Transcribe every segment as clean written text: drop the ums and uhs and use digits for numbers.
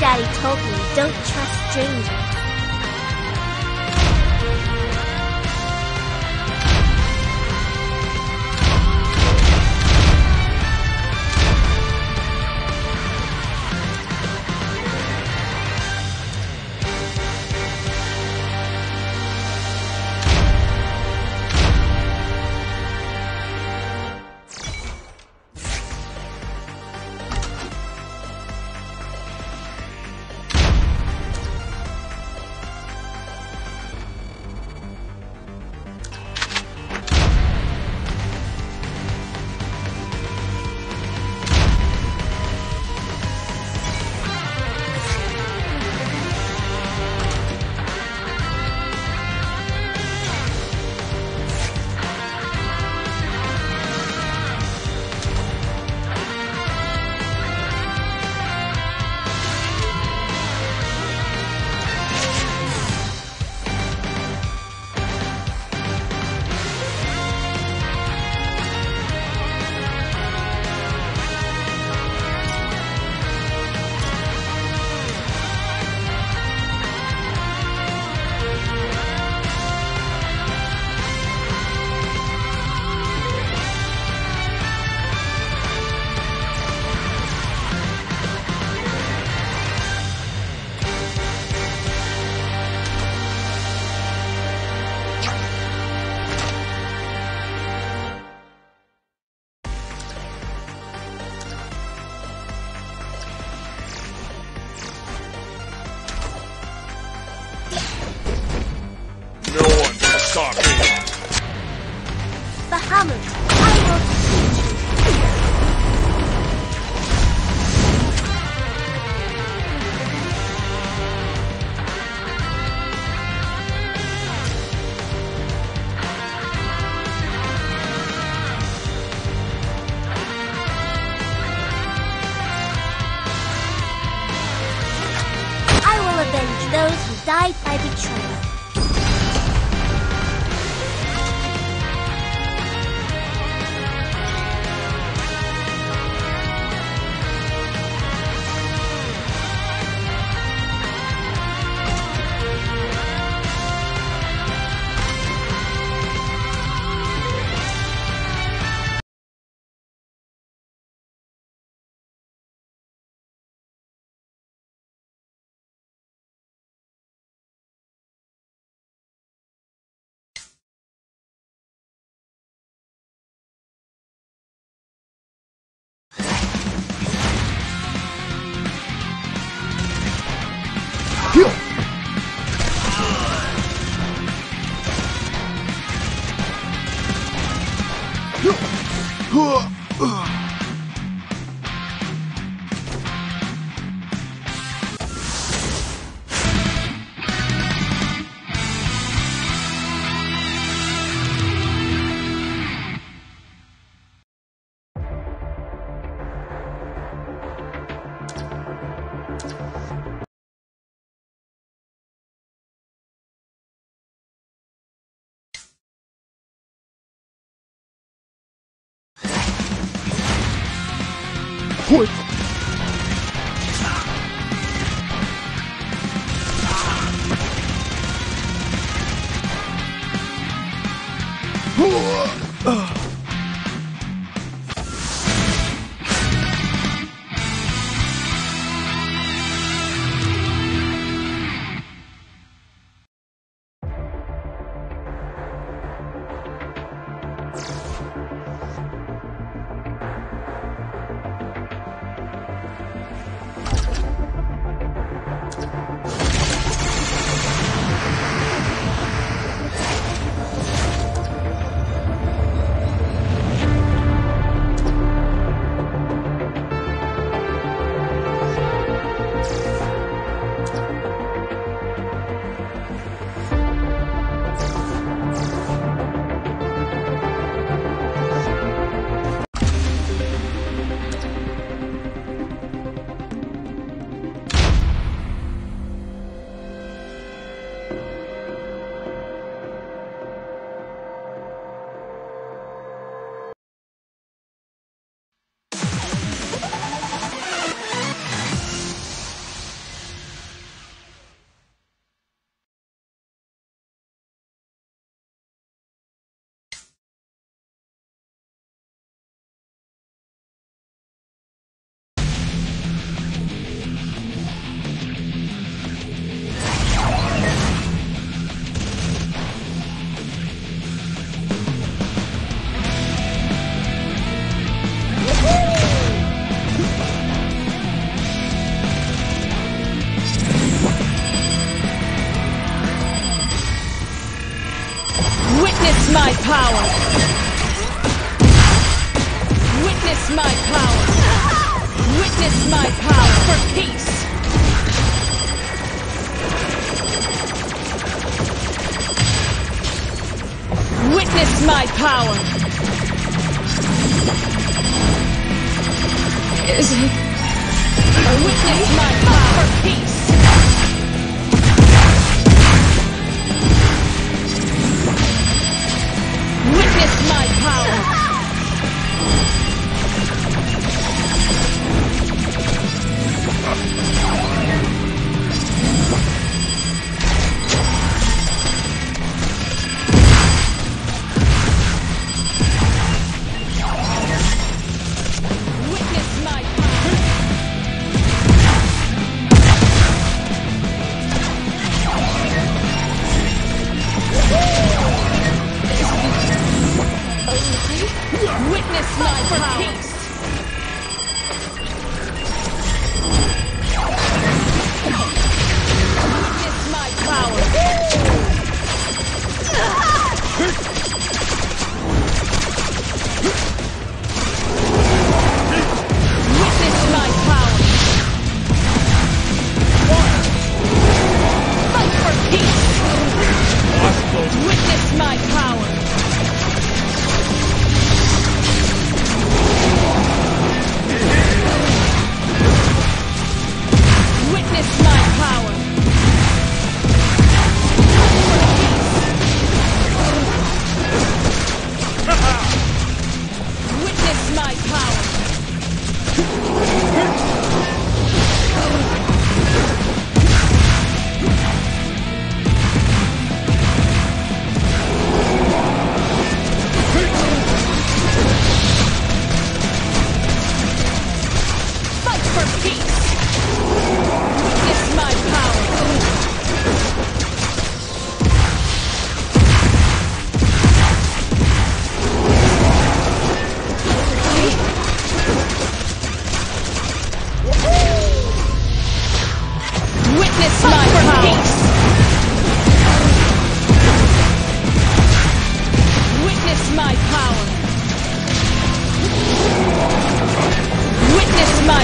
Daddy told me don't trust strangers. What? Resist my power for peace. Witness my power. Is he? Witness my power for peace. Witness my power. Witness my power. Witness my power. Peace. Witness my power. Witness my power. Fight for peace. Witness my power. Witness my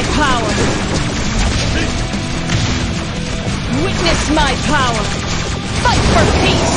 power. Witness my power. Fight for peace. My power. Witness my power. Fight for peace.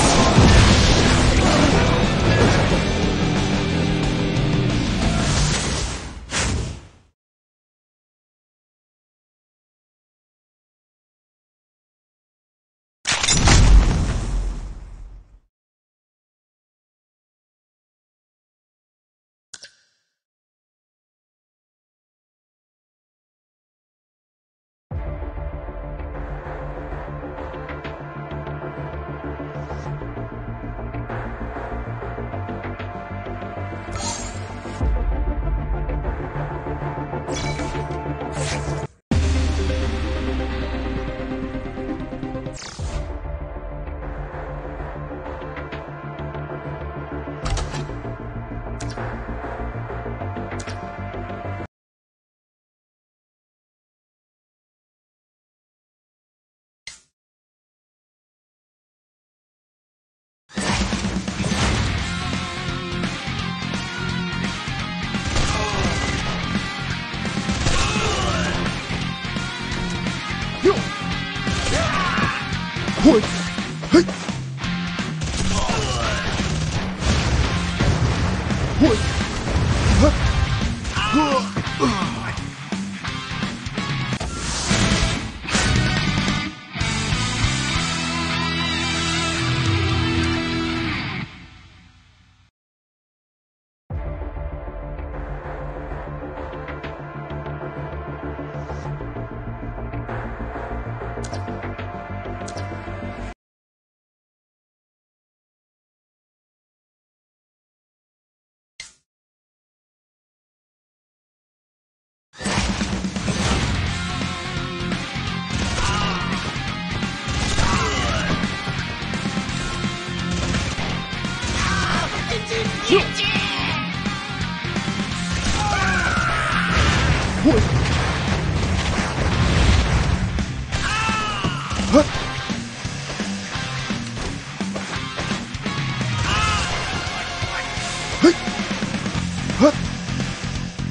Huh?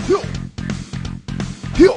Heal! Heal!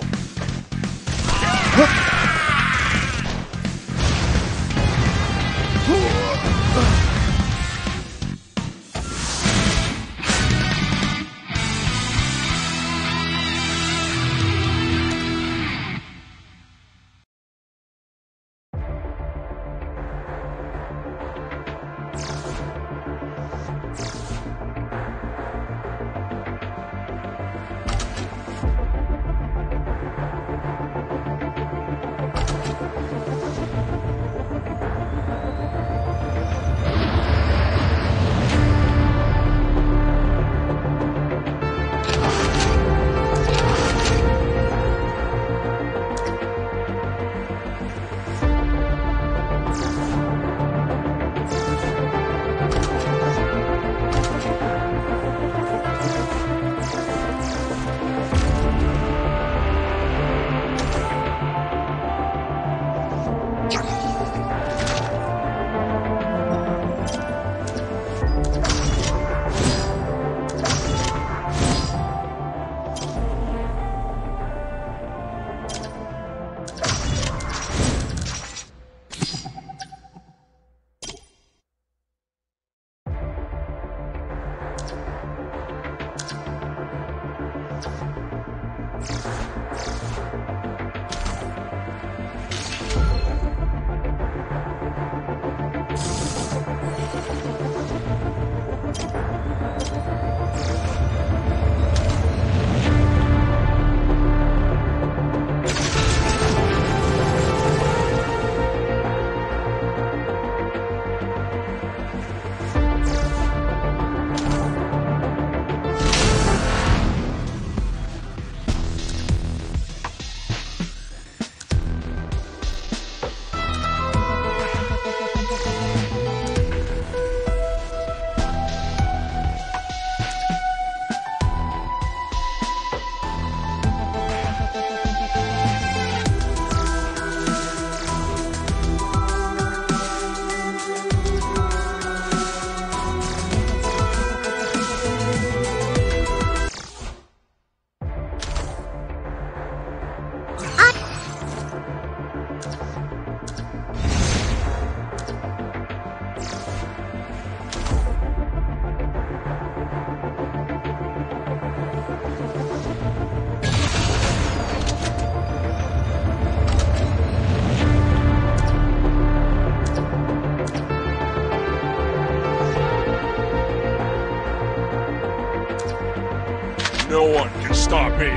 No one can stop me.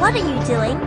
What are you doing?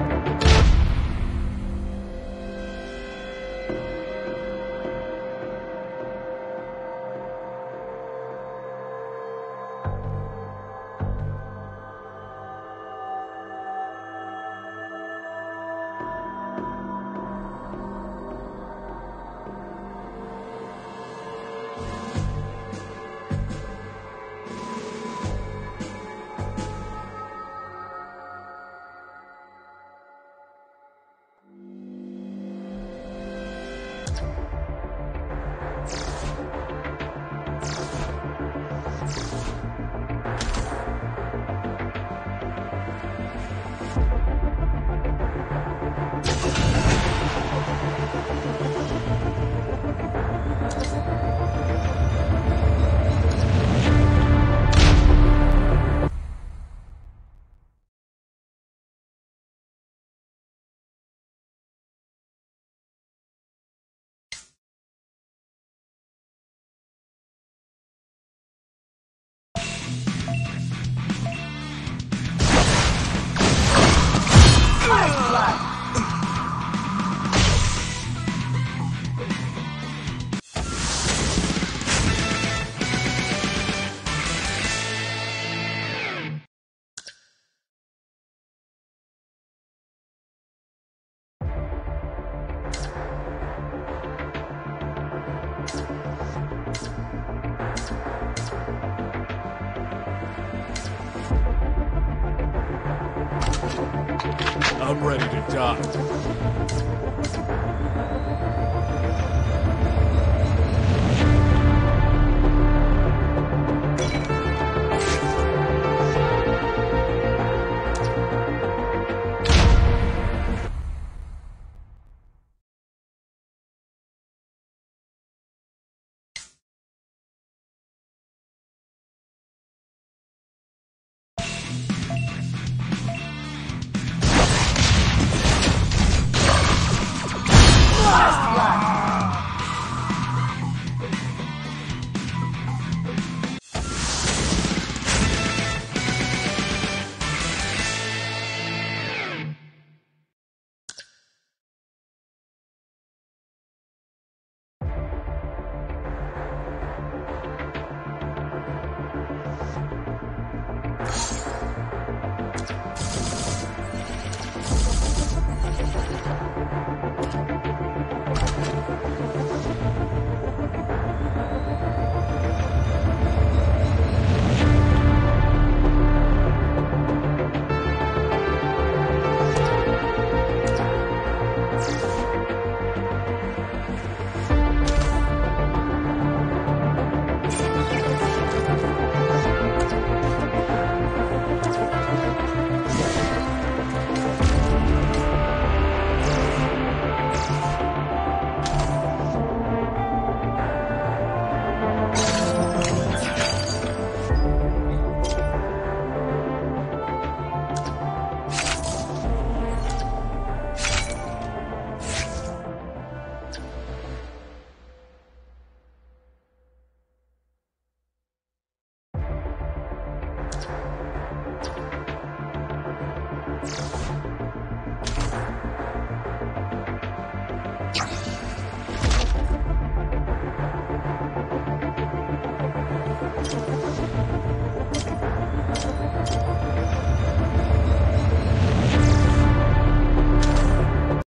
I'm ready to die.